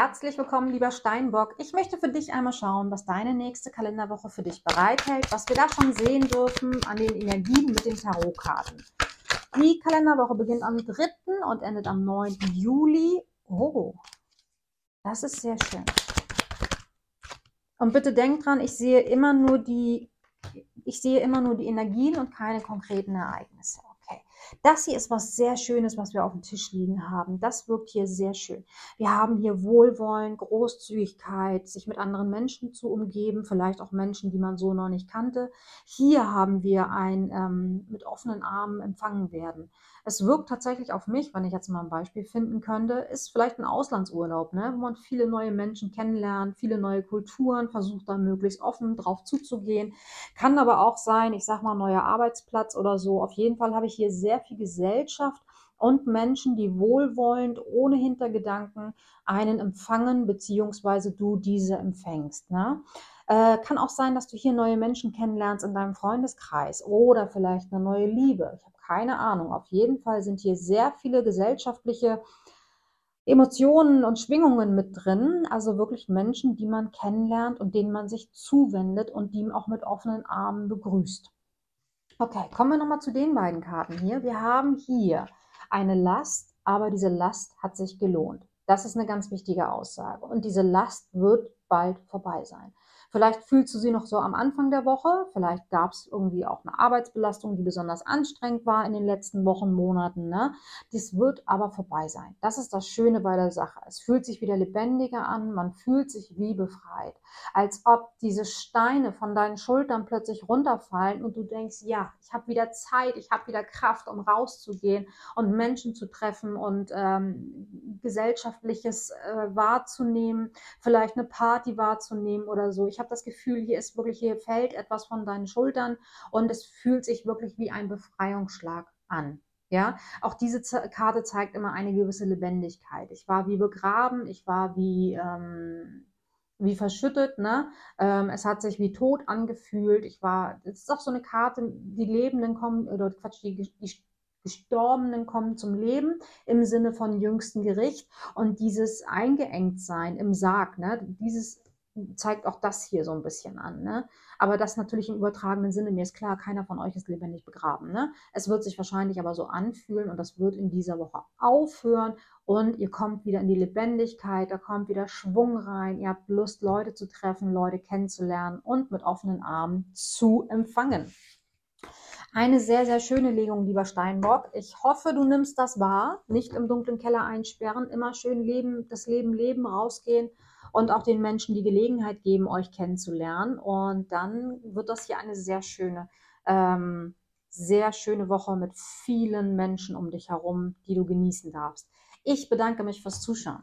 Herzlich willkommen, lieber Steinbock. Ich möchte für dich einmal schauen, was deine nächste Kalenderwoche für dich bereithält, was wir da schon sehen dürfen an den Energien mit den Tarotkarten. Die Kalenderwoche beginnt am 3. und endet am 9. Juli. Oh, das ist sehr schön. Und bitte denk dran, ich sehe immer nur die Energien und keine konkreten Ereignisse. Das hier ist was sehr Schönes, was wir auf dem Tisch liegen haben. Das wirkt hier sehr schön. Wir haben hier Wohlwollen, Großzügigkeit, sich mit anderen Menschen zu umgeben, vielleicht auch Menschen, die man so noch nicht kannte. Hier haben wir ein mit offenen Armen empfangen werden. Es wirkt tatsächlich auf mich, wenn ich jetzt mal ein Beispiel finden könnte, ist vielleicht ein Auslandsurlaub, ne, wo man viele neue Menschen kennenlernt, viele neue Kulturen, versucht dann möglichst offen drauf zuzugehen. Kann aber auch sein, ich sag mal, neuer Arbeitsplatz oder so. Auf jeden Fall habe ich hier sehr viel Gesellschaft und Menschen, die wohlwollend, ohne Hintergedanken einen empfangen, beziehungsweise du diese empfängst, ne? Kann auch sein, dass du hier neue Menschen kennenlernst in deinem Freundeskreis oder vielleicht eine neue Liebe. Ich habe keine Ahnung. Auf jeden Fall sind hier sehr viele gesellschaftliche Emotionen und Schwingungen mit drin. Also wirklich Menschen, die man kennenlernt und denen man sich zuwendet und die auch mit offenen Armen begrüßt. Okay, kommen wir nochmal zu den beiden Karten hier. Wir haben hier eine Last, aber diese Last hat sich gelohnt. Das ist eine ganz wichtige Aussage. Und diese Last wird bald vorbei sein. Vielleicht fühlst du sie noch so am Anfang der Woche, vielleicht gab es irgendwie auch eine Arbeitsbelastung, die besonders anstrengend war in den letzten Wochen, Monaten, ne? Dies wird aber vorbei sein. Das ist das Schöne bei der Sache. Es fühlt sich wieder lebendiger an, man fühlt sich wie befreit. Als ob diese Steine von deinen Schultern plötzlich runterfallen und du denkst, ja, ich habe wieder Zeit, ich habe wieder Kraft, um rauszugehen und Menschen zu treffen und Gesellschaftliches wahrzunehmen, vielleicht eine Party wahrzunehmen oder so. Ich habe das Gefühl, hier fällt etwas von deinen Schultern und es fühlt sich wirklich wie ein Befreiungsschlag an. Ja, auch diese Karte zeigt immer eine gewisse Lebendigkeit. Ich war wie begraben, ich war wie verschüttet, ne? Es hat sich wie tot angefühlt. Das ist auch so eine Karte, die Gestorbenen kommen zum Leben im Sinne von jüngstem Gericht und dieses Eingeengtsein im Sarg, ne? Dieses zeigt auch das hier so ein bisschen an, ne? Aber das natürlich im übertragenen Sinne. Mir ist klar, keiner von euch ist lebendig begraben, ne? Es wird sich wahrscheinlich aber so anfühlen und das wird in dieser Woche aufhören und ihr kommt wieder in die Lebendigkeit, da kommt wieder Schwung rein, ihr habt Lust, Leute zu treffen, Leute kennenzulernen und mit offenen Armen zu empfangen. Eine sehr, sehr schöne Legung, lieber Steinbock. Ich hoffe, du nimmst das wahr. Nicht im dunklen Keller einsperren, immer schön leben, rausgehen. Und auch den Menschen die Gelegenheit geben, euch kennenzulernen. Und dann wird das hier eine sehr schöne Woche mit vielen Menschen um dich herum, die du genießen darfst. Ich bedanke mich fürs Zuschauen.